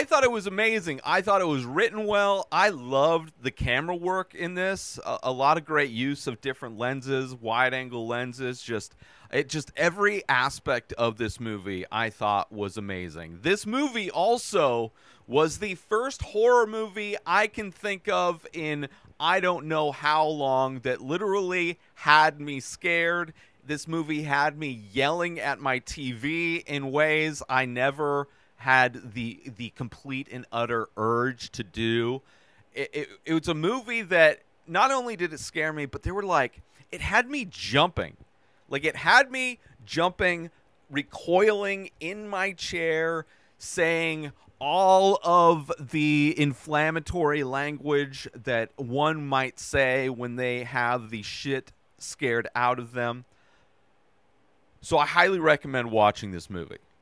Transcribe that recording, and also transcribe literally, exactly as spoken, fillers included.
I thought it was amazing. I thought it was written well. I loved the camera work in this. A, a lot of great use of different lenses, wide-angle lenses. Just it, just every aspect of this movie I thought was amazing. This movie also was the first horror movie I can think of in I don't know how long that literally had me scared. This movie had me yelling at my T V in ways I never had the the complete and utter urge to do. It, it, it was a movie that not only did it scare me, but they were like, it had me jumping. Like, it had me jumping, recoiling in my chair, saying all of the inflammatory language that one might say when they have the shit scared out of them. So I highly recommend watching this movie.